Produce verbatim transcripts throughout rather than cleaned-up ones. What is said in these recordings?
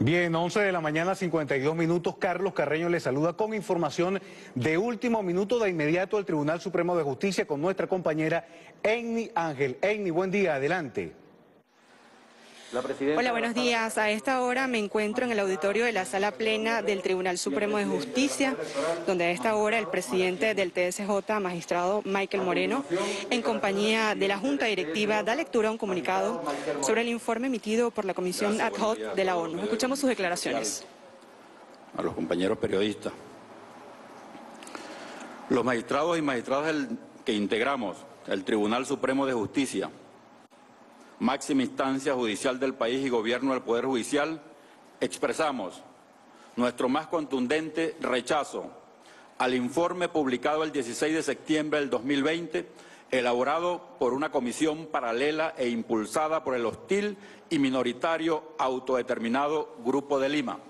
Bien, once de la mañana, cincuenta y dos minutos. Carlos Carreño les saluda con información de último minuto de inmediato al Tribunal Supremo de Justicia con nuestra compañera Enny Ángel. Enny, buen día, adelante. La presidenta... Hola, buenos días. A esta hora me encuentro en el auditorio de la Sala Plena del Tribunal Supremo de Justicia, donde a esta hora el presidente del T S J, magistrado Maikel Moreno, en compañía de la Junta Directiva, da lectura a un comunicado sobre el informe emitido por la Comisión Ad Hoc de la ONU. Escuchamos sus declaraciones. A los compañeros periodistas. Los magistrados y magistradas que integramos el Tribunal Supremo de Justicia, máxima instancia judicial del país y gobierno del Poder Judicial, expresamos nuestro más contundente rechazo al informe publicado el dieciséis de septiembre del dos mil veinte, elaborado por una comisión paralela e impulsada por el hostil y minoritario autodeterminado Grupo de Lima,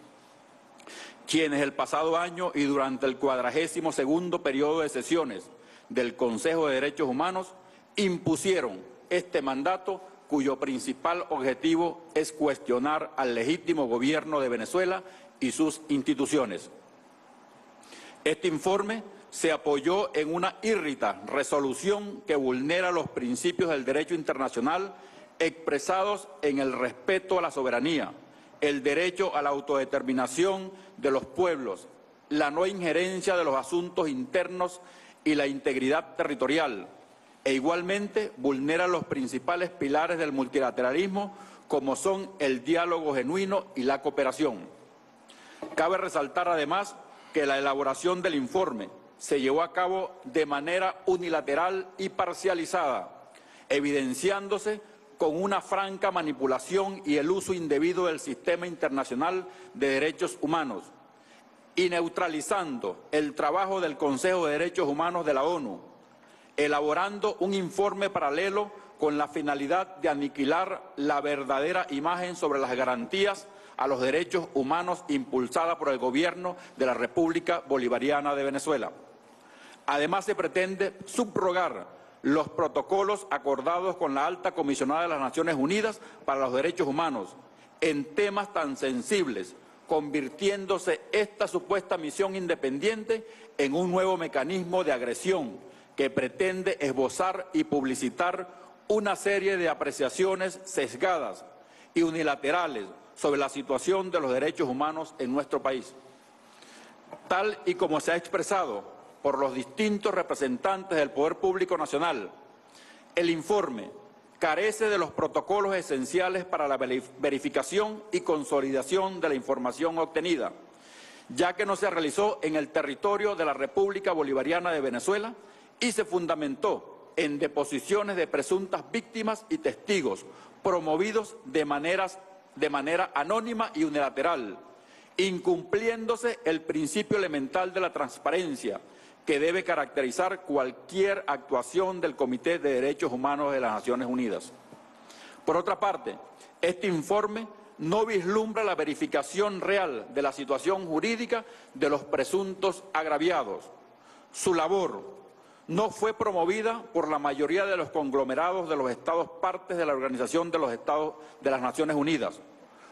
quienes el pasado año y durante el cuadragésimo segundo periodo de sesiones del Consejo de Derechos Humanos impusieron este mandato cuyo principal objetivo es cuestionar al legítimo gobierno de Venezuela y sus instituciones. Este informe se apoyó en una irrita resolución que vulnera los principios del derecho internacional expresados en el respeto a la soberanía, el derecho a la autodeterminación de los pueblos, la no injerencia de los asuntos internos y la integridad territorial, e igualmente vulnera los principales pilares del multilateralismo, como son el diálogo genuino y la cooperación. Cabe resaltar además que la elaboración del informe se llevó a cabo de manera unilateral y parcializada, evidenciándose con una franca manipulación y el uso indebido del sistema internacional de derechos humanos, y neutralizando el trabajo del Consejo de Derechos Humanos de la ONU, elaborando un informe paralelo con la finalidad de aniquilar la verdadera imagen sobre las garantías a los derechos humanos impulsada por el gobierno de la República Bolivariana de Venezuela. Además, se pretende subrogar los protocolos acordados con la Alta Comisionada de las Naciones Unidas para los Derechos Humanos en temas tan sensibles, convirtiéndose esta supuesta misión independiente en un nuevo mecanismo de agresión que pretende esbozar y publicitar una serie de apreciaciones sesgadas y unilaterales sobre la situación de los derechos humanos en nuestro país. Tal y como se ha expresado por los distintos representantes del Poder Público Nacional, el informe carece de los protocolos esenciales para la verificación y consolidación de la información obtenida, ya que no se realizó en el territorio de la República Bolivariana de Venezuela, y se fundamentó en deposiciones de presuntas víctimas y testigos, promovidos de, maneras, de manera anónima y unilateral, incumpliéndose el principio elemental de la transparencia que debe caracterizar cualquier actuación del Comité de Derechos Humanos de las Naciones Unidas. Por otra parte, este informe no vislumbra la verificación real de la situación jurídica de los presuntos agraviados. Su labor no fue promovida por la mayoría de los conglomerados de los Estados partes de la Organización de los Estados de las Naciones Unidas,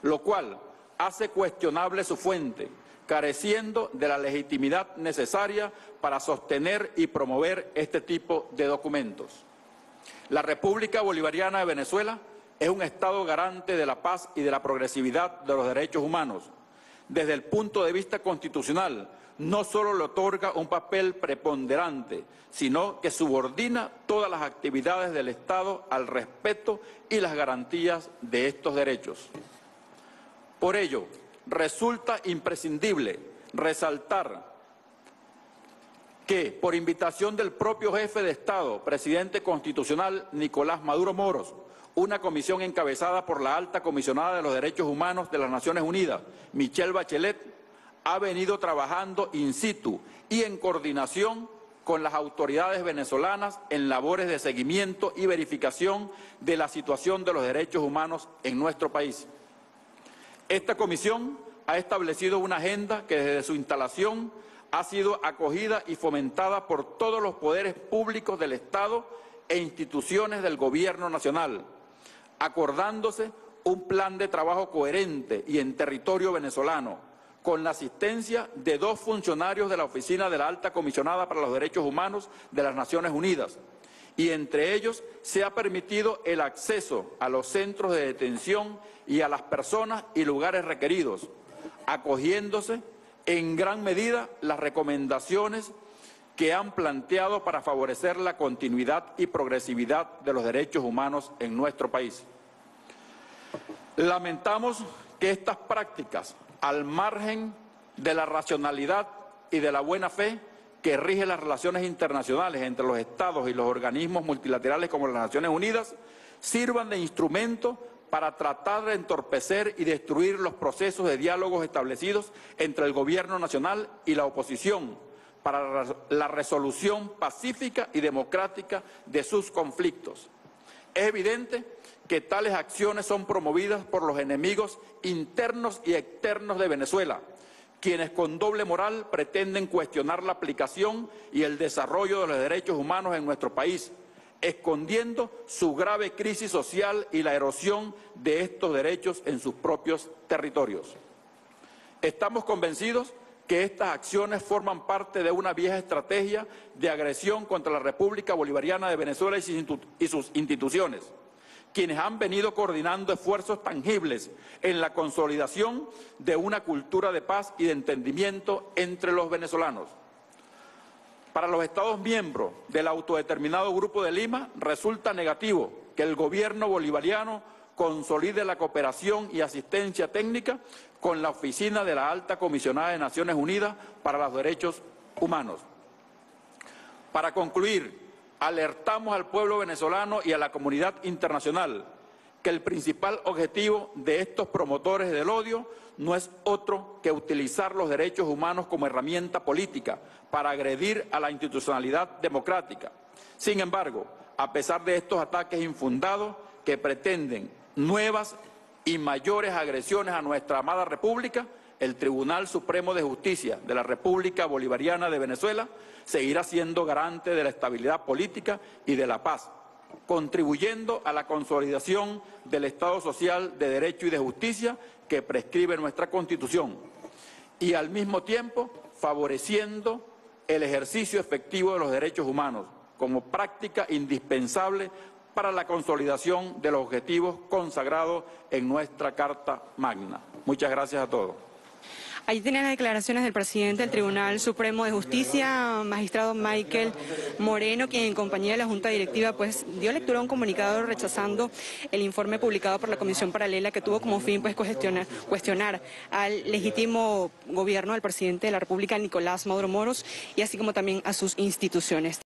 lo cual hace cuestionable su fuente, careciendo de la legitimidad necesaria para sostener y promover este tipo de documentos. La República Bolivariana de Venezuela es un Estado garante de la paz y de la progresividad de los derechos humanos. Desde el punto de vista constitucional, no solo le otorga un papel preponderante, sino que subordina todas las actividades del Estado al respeto y las garantías de estos derechos. Por ello, resulta imprescindible resaltar que, por invitación del propio jefe de Estado, presidente constitucional Nicolás Maduro Moros, una comisión encabezada por la Alta Comisionada de los Derechos Humanos de las Naciones Unidas, Michelle Bachelet, ha venido trabajando in situ y en coordinación con las autoridades venezolanas en labores de seguimiento y verificación de la situación de los derechos humanos en nuestro país. Esta comisión ha establecido una agenda que desde su instalación ha sido acogida y fomentada por todos los poderes públicos del Estado e instituciones del Gobierno Nacional, acordándose un plan de trabajo coherente y en territorio venezolano, con la asistencia de dos funcionarios de la Oficina de la Alta Comisionada para los Derechos Humanos de las Naciones Unidas, y entre ellos se ha permitido el acceso a los centros de detención y a las personas y lugares requeridos, acogiéndose en gran medida las recomendaciones que han planteado para favorecer la continuidad y progresividad de los derechos humanos en nuestro país. Lamentamos que estas prácticas, al margen de la racionalidad y de la buena fe que rige las relaciones internacionales entre los Estados y los organismos multilaterales como las Naciones Unidas, sirvan de instrumento para tratar de entorpecer y destruir los procesos de diálogos establecidos entre el Gobierno Nacional y la oposición para la resolución pacífica y democrática de sus conflictos. Es evidente que tales acciones son promovidas por los enemigos internos y externos de Venezuela, quienes con doble moral pretenden cuestionar la aplicación y el desarrollo de los derechos humanos en nuestro país, escondiendo su grave crisis social y la erosión de estos derechos en sus propios territorios. Estamos convencidos que estas acciones forman parte de una vieja estrategia de agresión contra la República Bolivariana de Venezuela y sus instituciones, quienes han venido coordinando esfuerzos tangibles en la consolidación de una cultura de paz y de entendimiento entre los venezolanos. Para los Estados miembros del autodeterminado Grupo de Lima, resulta negativo que el gobierno bolivariano consolide la cooperación y asistencia técnica con la Oficina de la Alta Comisionada de Naciones Unidas para los Derechos Humanos. Para concluir, alertamos al pueblo venezolano y a la comunidad internacional que el principal objetivo de estos promotores del odio no es otro que utilizar los derechos humanos como herramienta política para agredir a la institucionalidad democrática. Sin embargo, a pesar de estos ataques infundados que pretenden nuevas y mayores agresiones a nuestra amada República, el Tribunal Supremo de Justicia de la República Bolivariana de Venezuela seguirá siendo garante de la estabilidad política y de la paz, contribuyendo a la consolidación del Estado social de derecho y de justicia que prescribe nuestra Constitución, y al mismo tiempo favoreciendo el ejercicio efectivo de los derechos humanos como práctica indispensable para la consolidación de los objetivos consagrados en nuestra Carta Magna. Muchas gracias a todos. Allí tienen las declaraciones del presidente del Tribunal Supremo de Justicia, magistrado Maikel Moreno, quien en compañía de la Junta Directiva pues dio lectura a un comunicado rechazando el informe publicado por la Comisión Paralela que tuvo como fin pues cuestionar, cuestionar al legítimo gobierno del presidente de la República, Nicolás Maduro Moros, y así como también a sus instituciones.